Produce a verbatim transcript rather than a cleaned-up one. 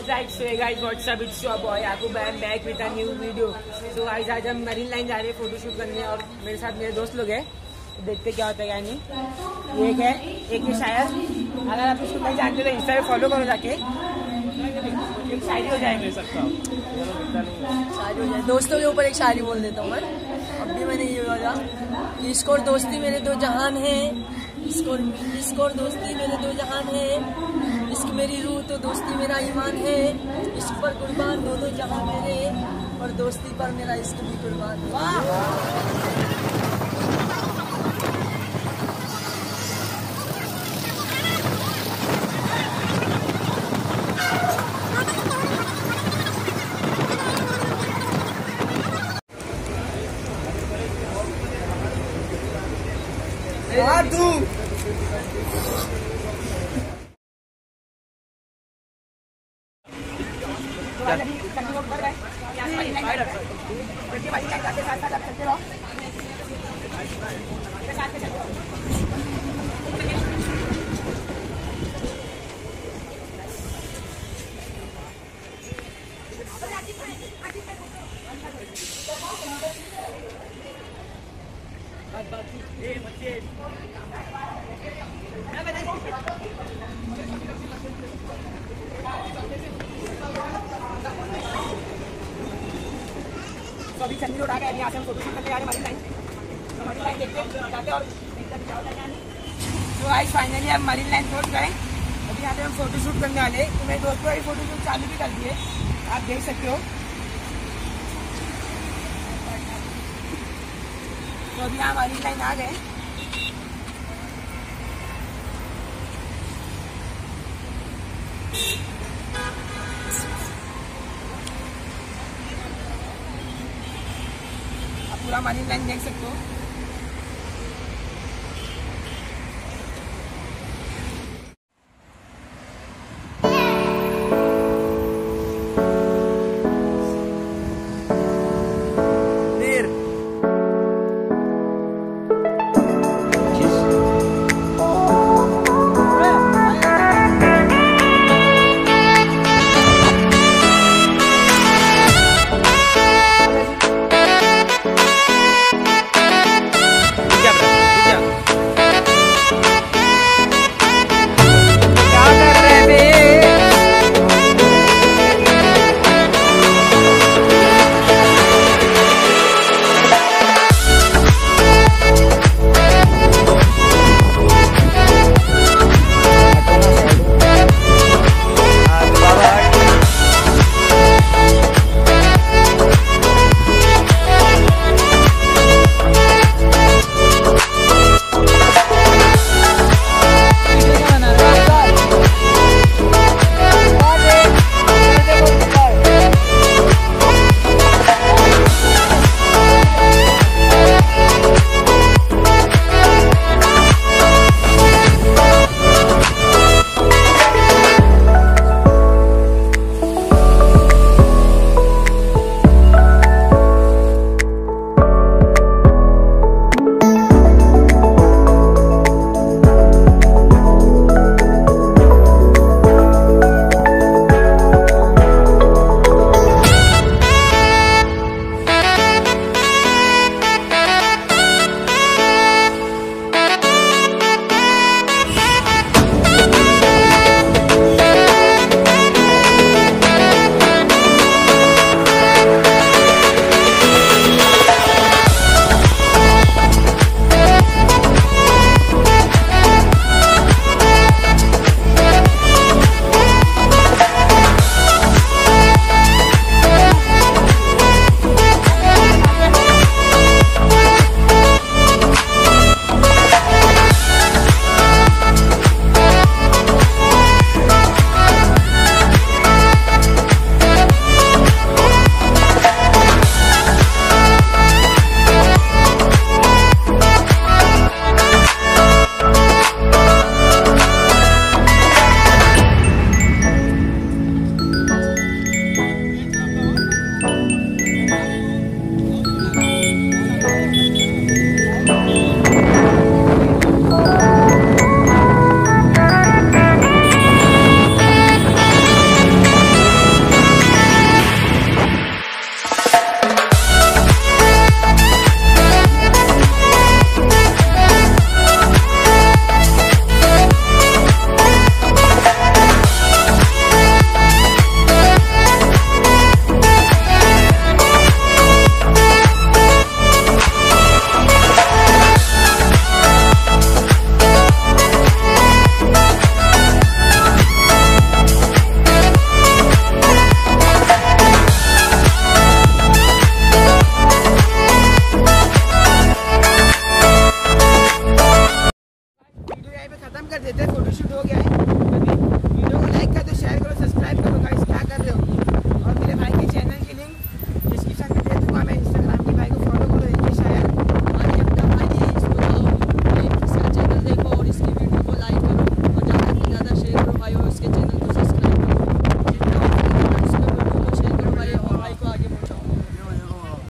What's up so guys, what's up, it's your boy Yakub. I am back with a new video. So guys, आज हम marine line जा रहे हैं photo shoot करने और मेरे साथ मेरे दोस्त लोग हैं, देखते क्या होता है क्या नहीं. एक है एक है शायर, अगर आप इसको नहीं जानते तो इंस्टा पे फॉलो करो जाके, एक शायरी हो जाएगी सकता दोस्तों के ऊपर. एक शायरी बोल देता हूँ मैं. अब भी मैंने ये बोला कि इसको और दोस्ती मेरे दो जहान है, इसको इसको और दोस्ती मेरे दो जहान है, इश्क मेरी रूह तो दोस्ती मेरा ईमान है, इश्क पर कुर्बान दोनों जहां मेरे और दोस्ती पर मेरा इश्क भी कुर्बान. वाह. रोड आ गए, यहाँ से हम फोटो शूट करने जा रहे हैं मरीन लाइन. मरीन लाइन देखते हैं जाते और तो आज फाइनली हम मरीन लाइन क्रॉस करें. अभी यहाँ पे हम फोटो शूट करने वाले, तो मेरे दोस्त को फोटो शूट चालू भी कर दिए, आप देख सकते हो. तो अभी यहाँ मरीन लाइन आ गए. पूरा मरीन लाइन देख सकते हो.